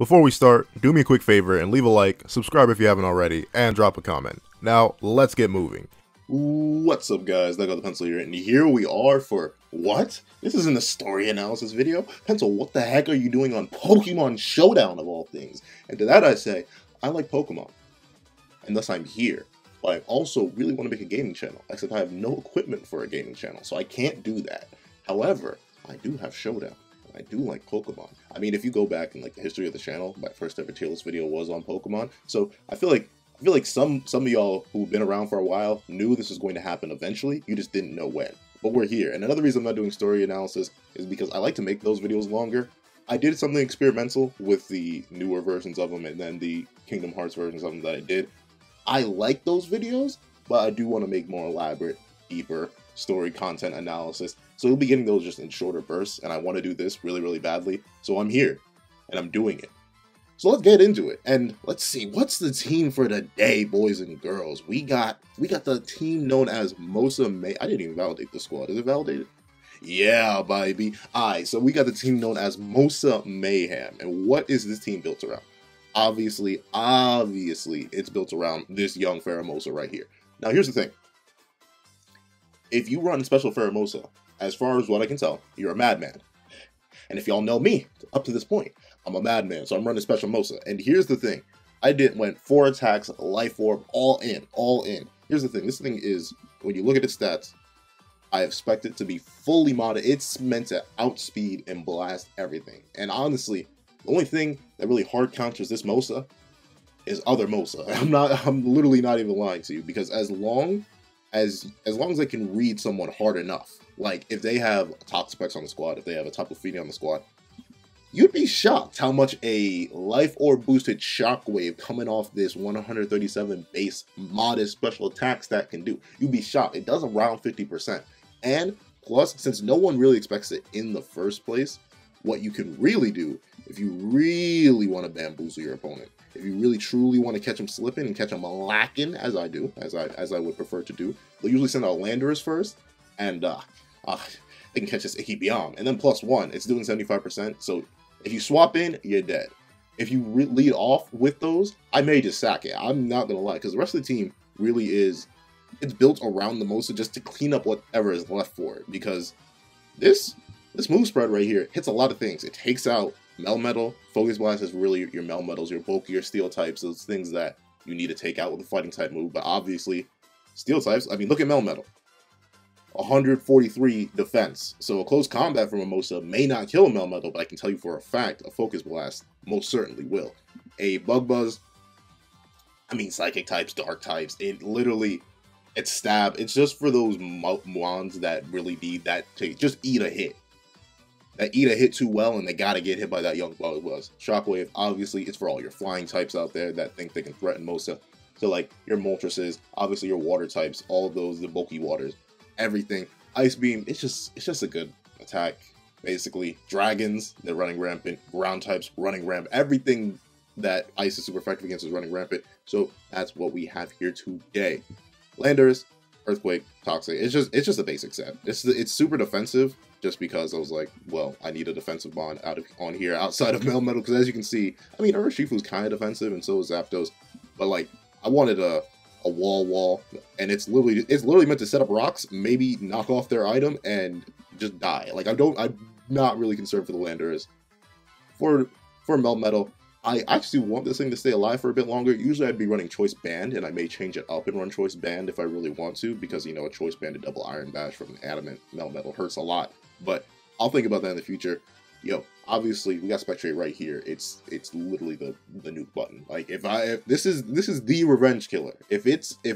Before we start, do me a quick favor and leave a like, subscribe if you haven't already, and drop a comment. Now, let's get moving. What's up, guys? That Guy With A Pencil here, and here we are for what? This isn't a story analysis video? Pencil, what the heck are you doing on Pokemon Showdown, of all things? And to that I say, I like Pokemon, and thus I'm here. But I also really want to make a gaming channel, except I have no equipment for a gaming channel, so I can't do that. However, I do have Showdown, and I do like Pokemon. I mean, if you go back in like the history of the channel, my first ever tier list video was on Pokemon, so I feel like some of y'all who've been around for a while knew this was going to happen eventually, you just didn't know when. But we're here, and another reason I'm not doing story analysis is because I like to make those videos longer. I did something experimental with the newer versions of them and then the Kingdom Hearts versions of them that I did. I like those videos, but I do want to make more elaborate, deeper story content analysis. So you'll be getting those just in shorter bursts, and I want to do this really, really badly. So I'm here, and I'm doing it. So let's get into it, and let's see, what's the team for today, boys and girls? We got the team known as Mosa Mayhem. I didn't even validate the squad. Is it validated? Yeah, baby. Alright, so we got the team known as Mosa Mayhem, and what is this team built around? Obviously, it's built around this young Pheromosa right here. Now, here's the thing. If you run Special Pheromosa, as far as what I can tell, you're a madman. And if y'all know me, up to this point, I'm a madman, so I'm running Special Mosa. And here's the thing. I went 4 attacks, Life Orb, all in. Here's the thing. This thing is, when you look at its stats, I expect it to be fully modded. It's meant to outspeed and blast everything. And honestly, the only thing that really hard counters this Mosa is other Mosa. I'm literally not even lying to you, because as long as I can read someone hard enough, like if they have top specs on the squad, if they have a top Lucario on the squad, you'd be shocked how much a Life Orb boosted Shockwave coming off this 137 base modest special attack stat can do. You'd be shocked. It does around 50%. And plus, since no one really expects it in the first place, what you can really do if you really want to bamboozle your opponent, if you really truly want to catch them slipping and catch them lacking, as I do, as I would prefer to do, they'll usually send out Landorus first, and they can catch this Ikibiom. And then plus one, it's doing 75%, so if you swap in, you're dead. If you lead off with those, I may just sack it. I'm not going to lie, because the rest of the team really is, it's built around the Mosa just to clean up whatever is left for it. Because this move spread right here hits a lot of things. It takes out Melmetal. Focus Blast is really your Melmetals, your bulkier Steel types, those things that you need to take out with a Fighting type move. But obviously, Steel types, I mean, look at Melmetal. 143 defense. So a close combat from a Mosa may not kill a Melmetal, but I can tell you for a fact, a Focus Blast most certainly will. A Bug Buzz, I mean Psychic types, Dark types, it literally, it's Stab. It's just for those Muans that really need that to just eat a hit. That eat a hit too well and they gotta get hit by that young Bug Buzz. Shockwave, obviously, it's for all your Flying types out there that think they can threaten Mosa. So like your Moltresses, obviously your Water types, all of those, the bulky Waters. Everything. Ice Beam, it's just a good attack, basically. Dragons, they're running rampant. Ground types, running rampant. Everything that ice is super effective against is running rampant. So that's what we have here today. Landorus, Earthquake, Toxic. It's just a basic set. It's super defensive, just because I was like, well, I need a defensive bond on here outside of Melmetal, because as you can see, I mean Urshifu's kinda defensive and so is Zapdos. But like I wanted a wall, and it's literally meant to set up rocks, maybe knock off their item, and just die. Like I'm not really concerned for the Landorus. For Melmetal, I actually want this thing to stay alive for a bit longer. Usually I'd be running Choice Band, and I may change it up and run Choice Band if I really want to, because you know a Choice Band to double Iron Bash from an adamant Melmetal hurts a lot. But I'll think about that in the future. Yo, obviously we got Spectrier right here. It's literally the nuke button. Like if this is the revenge killer. If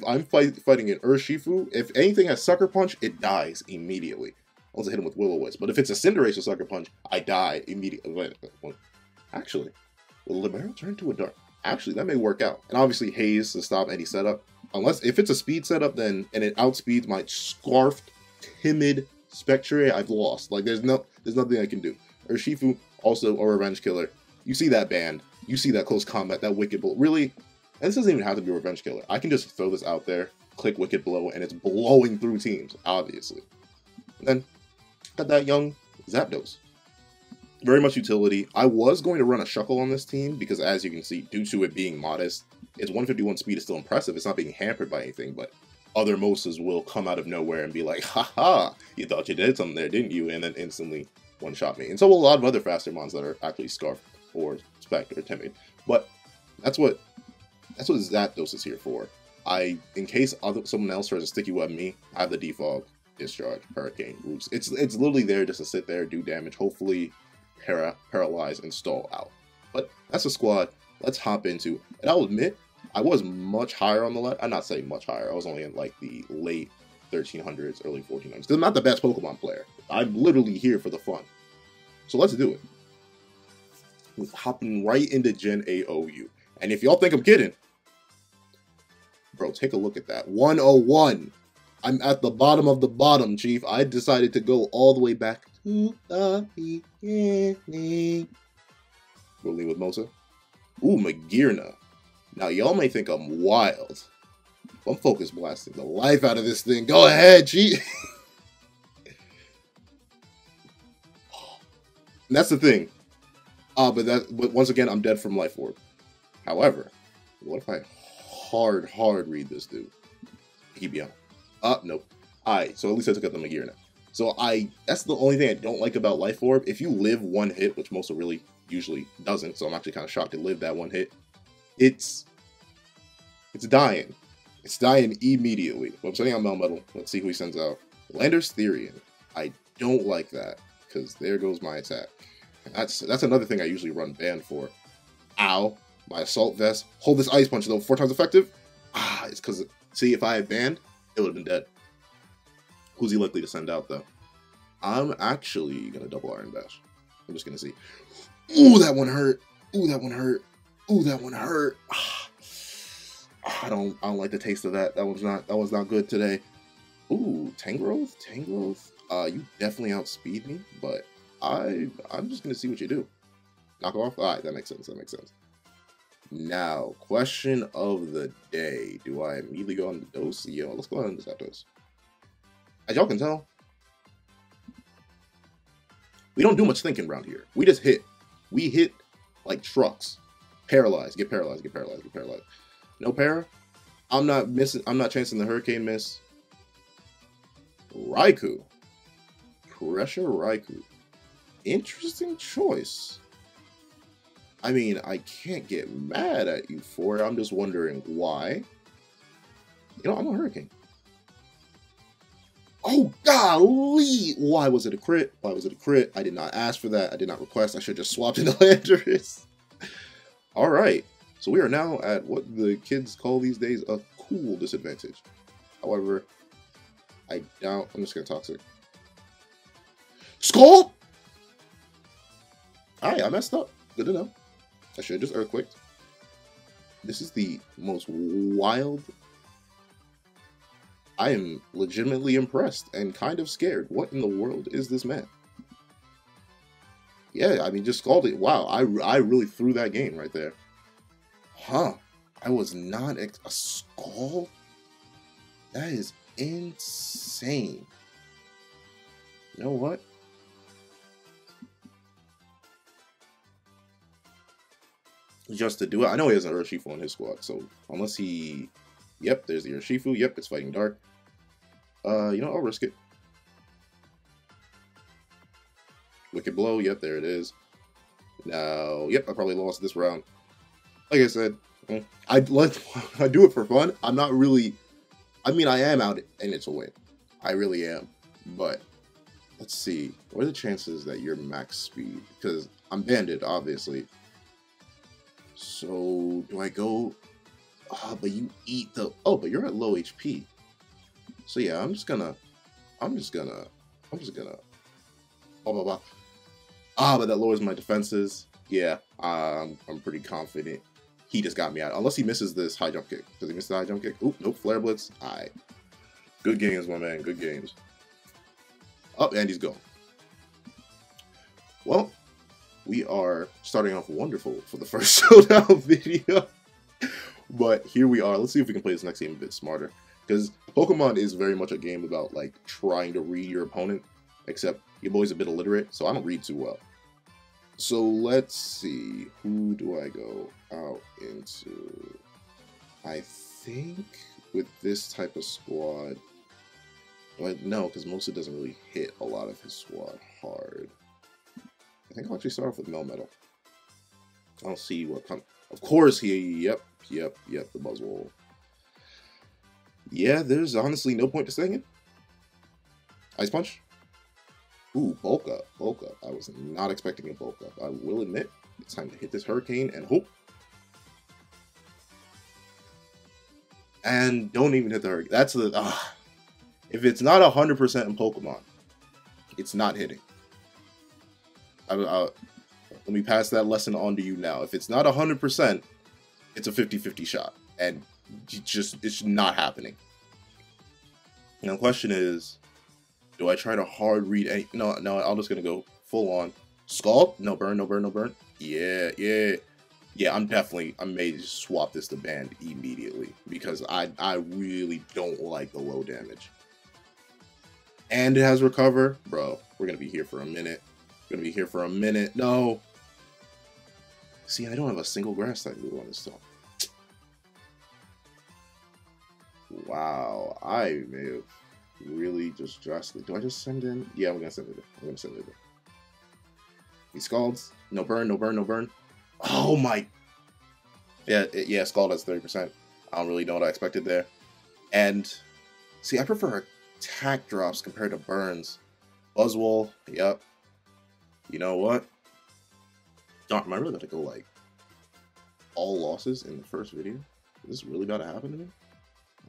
I'm fighting an Urshifu, if anything has Sucker Punch, it dies immediately. I also hit him with Will-O-Wisp. But if it's a Cinderace with Sucker Punch, I die immediately. Well, actually, will Libero turn to a Dark? Actually, that may work out. And obviously Haze to stop any setup. Unless if it's a speed setup, then and it outspeeds my scarfed, timid Spectrier, I've lost. Like there's nothing I can do. Urshifu, also a revenge killer. You see that band. You see that close combat, that Wicked Blow. Really, and this doesn't even have to be a revenge killer. I can just throw this out there, click Wicked Blow, and it's blowing through teams, obviously. And then, got that young Zapdos. very much utility. I was going to run a Shuckle on this team because, as you can see, due to it being modest, its 151 speed is still impressive. It's not being hampered by anything, but other Mosas will come out of nowhere and be like, haha, you thought you did something there, didn't you? And then instantly one-shot me. And so a lot of other faster mons that are actually Scarf or Spect or Timid. But that's what Zapdos is here for. In case someone else tries to sticky web me, I have the Defog, Discharge, Hurricane, Roots. It's literally there just to sit there, do damage, hopefully paralyze and stall out. But that's the squad. Let's hop into, and I'll admit, I was much higher on the ladder. I'm not saying much higher. I was only in like the late 1300s, early 1400s. I'm not the best Pokemon player. I'm literally here for the fun. So let's do it. We're hopping right into Gen AOU. And if y'all think I'm kidding, bro, take a look at that. 101. I'm at the bottom of the bottom, Chief. I decided to go all the way back to the beginning. We'll leave with Mosa. Ooh, Magearna. Now, y'all may think I'm wild. I'm focus blasting the life out of this thing. Go ahead, Chief. That's the thing. But once again, I'm dead from Life Orb. However, what if I hard read this dude? He'd be on. Nope. Alright, so at least I took out the Magearna. So that's the only thing I don't like about Life Orb. If you live one hit, which Mosa really usually doesn't, so I'm actually kind of shocked it lived that one hit, it's dying. It's dying immediately. But I'm sending out Melmetal. Let's see who he sends out. Landorus-Therian. I don't like that, because there goes my attack. That's another thing I usually run banned for. Ow. My Assault Vest. Hold this Ice Punch, though. 4 times effective. Ah, it's because, see, if I had banned, it would have been dead. Who's he likely to send out, though? I'm actually going to double Iron Bash. I'm just going to see. Ooh, that one hurt. Ooh, that one hurt. Ooh, that one hurt. Ah, I don't like the taste of that. That one's not good today. Ooh, Tangrowth? Tangrowth? You definitely outspeed me, but I'm just going to see what you do. Knock off? All right, that makes sense. That makes sense. Now, question of the day. Do I immediately go on the dose? Yo, let's go ahead and Zapdos. As y'all can tell, we don't do much thinking around here. We just hit. We hit like trucks. Paralyzed. Get paralyzed. Get paralyzed. Get paralyzed. No para. I'm not chancing the Hurricane miss. Raikou. Pressure Raikou. Interesting choice. I mean, I can't get mad at you for it. I'm just wondering why. You know, I'm a Hurricane. Oh, golly! Why was it a crit? Why was it a crit? I did not ask for that. I did not request. I should have just swapped into Landorus. All right. So we are now at what the kids call these days a cool disadvantage. However, I doubt. I'm just going to Toxic. Skull! All right, I messed up. Good to know. I should have just Earthquaked. This is the most wild. I am legitimately impressed and kind of scared. What in the world is this man? Yeah, I mean, just scalded. Wow, I really threw that game right there. Huh. I was not a skull? That is insane. You know what? Just to do it. I know he has an Urshifu on his squad, so unless he... Yep, there's the Urshifu. Yep, it's fighting Dark. You know, I'll risk it. Wicked Blow. Yep, there it is. Now, yep, I probably lost this round. Like I said, I do it for fun. I'm not really... I mean, I am out and it's a win. I really am. But, let's see. What are the chances that you're max speed? Because I'm banded, obviously. So, do I go... Oh, but you eat the... Oh, but you're at low HP. So, yeah, I'm just gonna... Oh, blah, blah. Ah, but that lowers my defenses. Yeah, I'm pretty confident. He just got me out. Unless he misses this high jump kick. Does he miss the high jump kick? Oop, nope, Flare Blitz. Alright. Good games, my man. Good games. Oh, and he's gone. Well... We are starting off wonderful for the first showdown video. But here we are. Let's see if we can play this next game a bit smarter. Because Pokemon is very much a game about, like, trying to read your opponent. Except your boy's a bit illiterate, so I don't read too well. So let's see, who do I go out into? I think with this type of squad, but no, because Mosa doesn't really hit a lot of his squad hard. I think I'll actually start off with Melmetal. I'll see what comes. Of course, yep, the Buzzwole. Yeah, there's honestly no point to saying it. Ice Punch. Ooh, bulk up. I was not expecting a bulk up. I will admit, it's time to hit this hurricane and hope. And don't even hit the hurricane. That's the, if it's not 100% in Pokemon, it's not hitting. Let me pass that lesson on to you now. If it's not 100%, it's a 50-50 shot. And it's not happening. Now the question is, do I try to hard read any? No, I'm just going to go full on. Scald? No burn. Yeah, I may just swap this to Band immediately because I really don't like the low damage. And it has Recover. Bro, we're going to be here for a minute. No. See, I don't have a single grass type move on this stuff. Wow, I may have really just drastically. Do I just send in? Yeah, I'm gonna send it in. He scalds. No burn. Oh my. Yeah, scald has 30%. I don't really know what I expected there. And see, I prefer attack drops compared to burns. Buzzwole. Yep. You know what? Darn, am I really about to go like all losses in the first video? Is this really about to happen to me?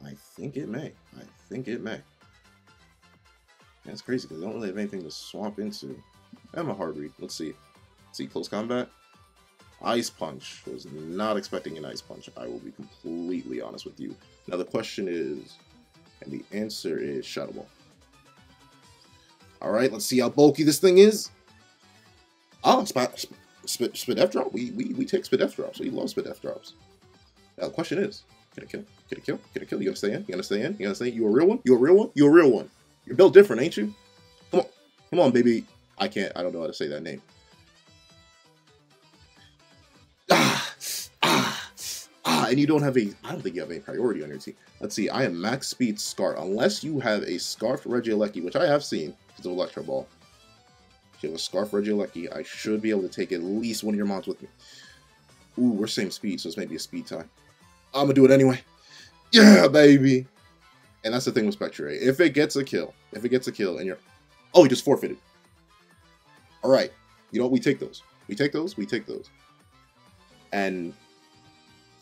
I think it may. That's crazy because I don't really have anything to swap into. I'm a hard read. Let's see. Close combat. Ice Punch. Was not expecting an Ice Punch. I will be completely honest with you. Now the question is, and the answer is Shadow Ball. All right, let's see how bulky this thing is. Oh, Spidef Drop. We take Spidef Drops. We love Spidef Drops. Now the question is, can it kill? You gonna stay in? You a real one? You a real one? You're built different, ain't you? Come on, baby. I don't know how to say that name. And you don't have a, I don't think you have any priority on your team. Let's see, I am max speed Scarf. Unless you have a Scarf Regieleki, which I have seen, because of Electro Ball. If you have a Scarf Regieleki, I should be able to take at least one of your mods with me. Ooh, we're same speed, so it's maybe a speed tie. I'm gonna do it anyway. Yeah, baby! And that's the thing with Spectrier. If it gets a kill and you're... Oh, he just forfeited. Alright. You know what? We take those. And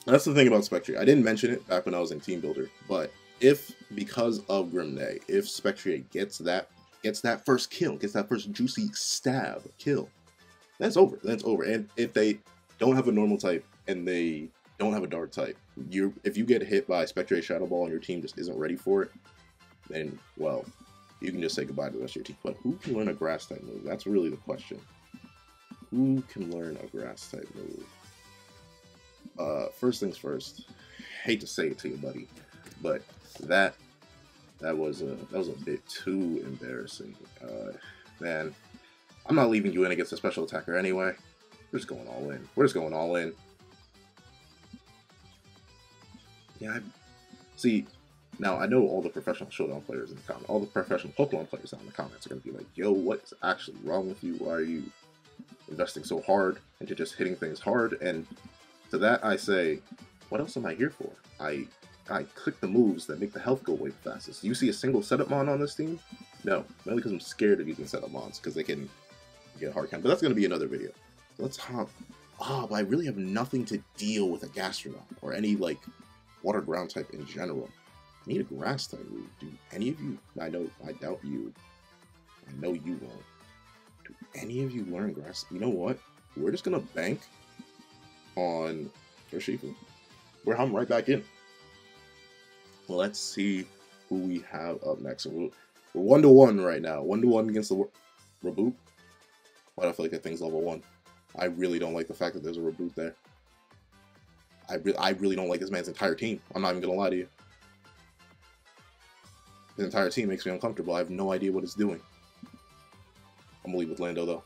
that's the thing about Spectrier. I didn't mention it back when I was in Team Builder, but because of Grimne, if Spectrier gets that first kill, gets that first juicy stab kill, that's over. And if they don't have a normal type and they don't have a dark type, if you get hit by Spectrier Shadow Ball and your team just isn't ready for it, then, well, you can just say goodbye to the rest of your team. But who can learn a grass type move? That's really the question. Who can learn a grass type move? First things first, hate to say it to you, buddy, but that was a bit too embarrassing. Man, I'm not leaving you in against a special attacker anyway. We're just going all in. Yeah, see, now I know all the professional Showdown players in the comments, all the professional Pokemon players down in the comments are going to be like, yo, what is actually wrong with you? Why are you investing so hard into just hitting things hard? And to that I say, what else am I here for? I click the moves that make the health go away fastest. Do you see a single setup mon on this team? No, mainly because I'm scared of using setup mons because they can get a hard count, but that's going to be another video. So let's hop. But I really have nothing to deal with a Gastrodon or any, like, water ground type in general. I need a grass type move. Do any of you, I doubt you, I know you won't. Do any of you learn grass? You know what? We're just gonna bank on Urshifu. We're humming right back in. Well, let's see who we have up next. We're 1-1 right now. 1-1 against the Reboot. Why do I feel like that thing's level 1? I really don't like the fact that there's a Reboot there. I really don't like this man's entire team. I'm not even gonna lie to you. His entire team makes me uncomfortable. I have no idea what it's doing. I'm gonna leave with Lando though.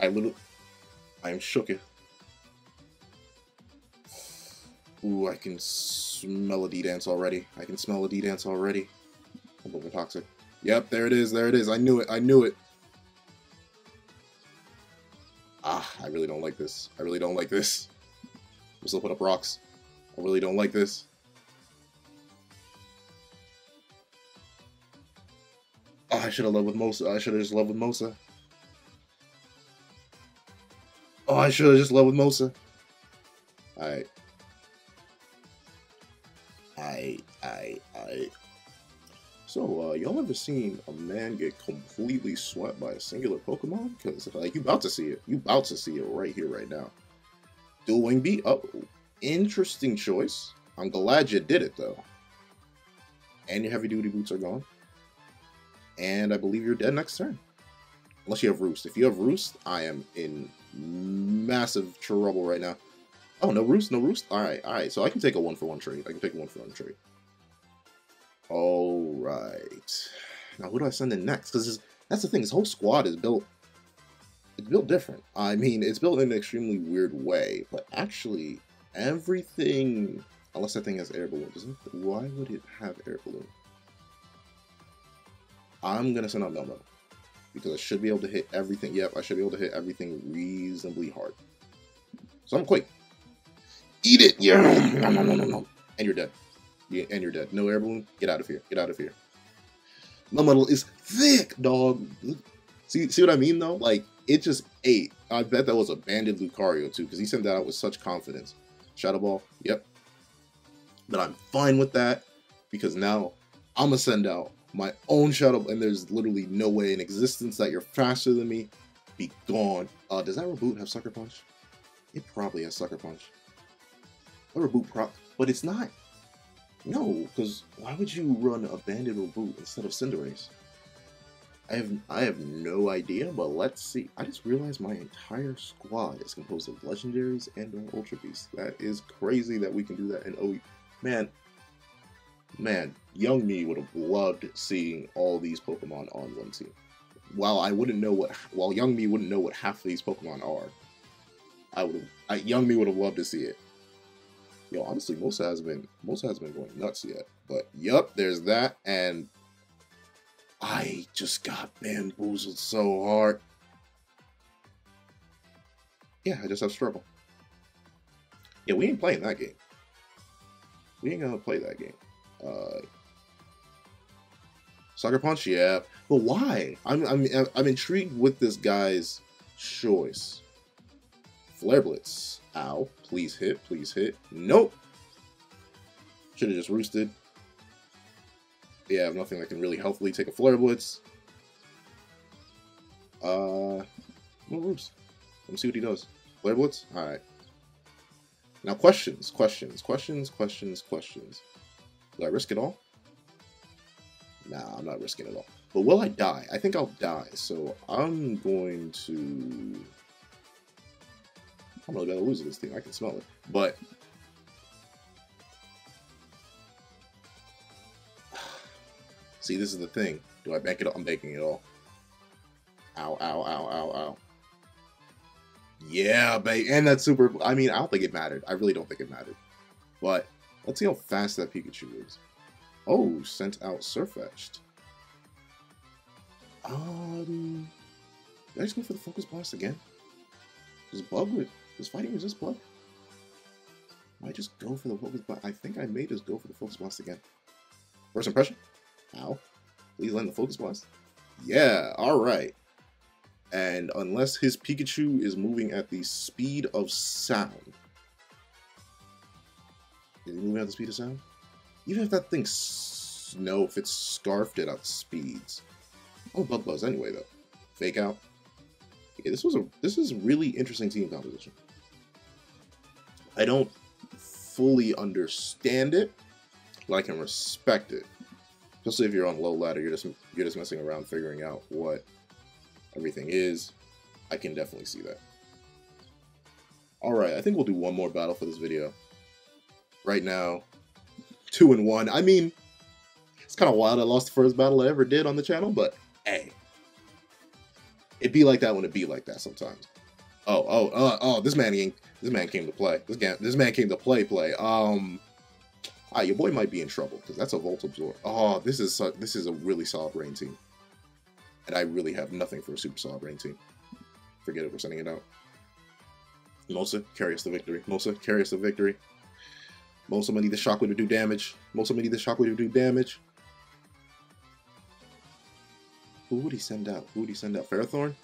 I am shooketh. Ooh, I can smell a D-Dance already. I can smell a D-Dance already. I'm over toxic. Yep, there it is, there it is. I knew it, I knew it. Ah, I really don't like this. I really don't like this. I'm still putting up rocks. I really don't like this. Oh, I should have led with Mosa. I should have just led with Mosa. Oh, I should have just led with Mosa. Alright. So, y'all ever seen a man get completely swept by a singular Pokemon? Because, like, you about to see it. You about to see it right here, right now. Dual Wing B. Oh, interesting choice. I'm glad you did it, though. And your heavy-duty boots are gone. And I believe you're dead next turn. Unless you have Roost. If you have Roost, I am in massive trouble right now. Oh, no Roost, no Roost? Alright, alright. So I can take a one-for-one trade. I can take a one-for-one trade. Alright. Now, who do I send in next? Because that's the thing. This whole squad is built... It's built different. I mean, it's built in an extremely weird way. But actually, everything... Unless that thing has air balloon. Doesn't, why would it have air balloon? I'm going to send out Melmetal. Because I should be able to hit everything. Yep, I should be able to hit everything reasonably hard. So I'm quick. Eat it! Yeah. No. And you're dead. Yeah, and you're dead. No air balloon. Get out of here. Get out of here. Melmetal is thick, dog. See what I mean, though? Like, it just ate. I bet that was a banded Lucario, too, because he sent that out with such confidence. Shadow Ball. Yep. But I'm fine with that, because now I'm going to send out my own Shadow Ball, and there's literally no way in existence that you're faster than me. Be gone. Does that Reboot have Sucker Punch? It probably has Sucker Punch. A Reboot prop, but it's not. No, because why would you run a banded Reboot instead of Cinderace? I have no idea, but let's see. I just realized my entire squad is composed of legendaries and or Ultra Beasts. That is crazy that we can do that in OE. Man, young me would have loved seeing all these Pokemon on one team. While young me wouldn't know what half of these Pokemon are, young me would have loved to see it. Yo, honestly, Mosa has been going nuts yet. But yup, there's that, and I just got bamboozled so hard. Yeah, I just have struggle. Yeah, we ain't playing that game. We ain't gonna play that game. Sucker Punch, yeah. But why? I'm intrigued with this guy's choice. Flare Blitz. Ow. Please hit. Please hit. Nope. Should have just roosted. Yeah, I have nothing that can really healthily take a Flare Blitz. No roost. Let me see what he does. Flare Blitz? Alright. Now questions. Will I risk it all? Nah, I'm not risking it all. But will I die? I think I'll die. So I'm going to... I'm not gonna lose this thing. I can smell it. But see, this is the thing. Do I bank it all? I'm banking it all. Ow. Yeah, babe. And that's super. I mean, I don't think it mattered. I really don't think it mattered. But let's see how fast that Pikachu is. Oh, sent out Sirfetch'd. Did I just go for the Focus Blast again? Just bug with. Does fighting resist blood? Might just go for the Focus Blast. I think I may just go for the Focus Blast again. First impression? Ow. Please land the Focus Blast. Yeah, alright. And unless his Pikachu is moving at the speed of sound. Is he moving at the speed of sound? Even if that thing's... No, if it's scarfed it out speeds. Oh, Bug Buzz anyway, though. Fake out. Okay, this is really interesting team composition. I don't fully understand it, but I can respect it. Especially if you're on low ladder, you're just messing around figuring out what everything is. I can definitely see that. Alright, I think we'll do one more battle for this video. Right now, 2-1. I mean, it's kind of wild I lost the first battle I ever did on the channel, but hey. It be like that when it be like that sometimes. Oh! This man came to play. This man came to play. Your boy might be in trouble because that's a Volt Absorb. Oh, this is a really solid Rain team, and I really have nothing for a super solid Rain team. Forget it. We're sending it out. Mosa, carry us to victory. Mosa, carry us to victory. Mosa, we need the Shockwave to do damage. Mosa, we need the Shockwave to do damage. Who would he send out? Who would he send out? Ferrothorn?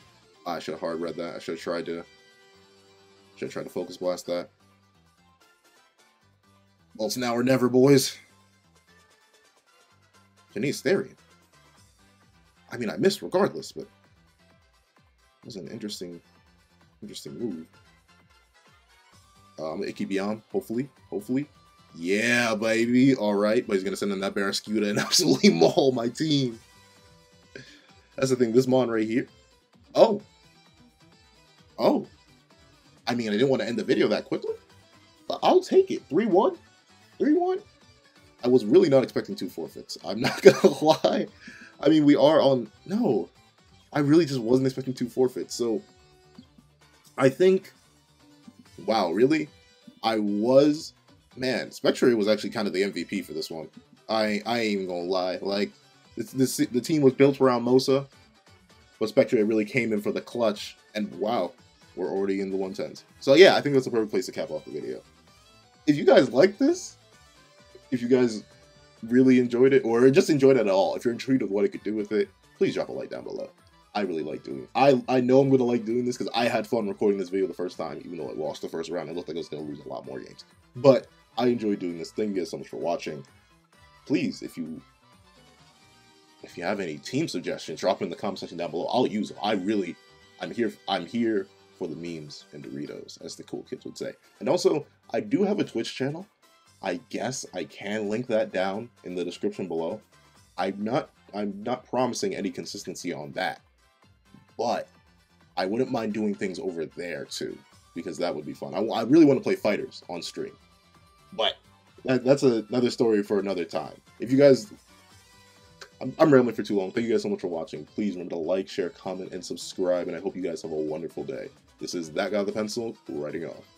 Oh, I should have hard read that. I should have tried to Focus Blast that. Well, it's now or never, boys. Cinderace. I mean, I missed regardless, but it was an interesting move. Ikebeyond, hopefully. Yeah, baby. All right, but he's gonna send in that Barraskewda and absolutely maul my team. That's the thing. This Mon right here. Oh. I mean, I didn't want to end the video that quickly, but I'll take it. 3-1? 3-1? I was really not expecting 2 forfeits. I'm not gonna lie. I mean, we are on... No. I really just wasn't expecting 2 forfeits, so... I think... Wow, really? I was... Man, Spectrier was actually kind of the MVP for this one. I ain't even gonna lie. Like, the team was built around Mosa, but Spectrier really came in for the clutch, and wow, we're already in the 110s. So yeah, I think that's the perfect place to cap off the video. If you guys like this, if you guys really enjoyed it, or just enjoyed it at all, if you're intrigued with what it could do with it, please drop a like down below. I really like doing it. I know I'm going to like doing this because I had fun recording this video the first time, even though I lost the first round. It looked like I was going to lose a lot more games. But I enjoy doing this. Thank you guys so much for watching. Please, if you have any team suggestions, drop them in the comment section down below. I'll use them. I'm here for the memes and Doritos, as the cool kids would say. And also, I do have a Twitch channel. I guess I can link that down in the description below. I'm not promising any consistency on that, but I wouldn't mind doing things over there too, because that would be fun. I really want to play fighters on stream, but that's another story for another time. If you guys... I'm rambling for too long. Thank you guys so much for watching. Please remember to like, share, comment, and subscribe, and I hope you guys have a wonderful day. This is That Guy With A Pencil, writing off.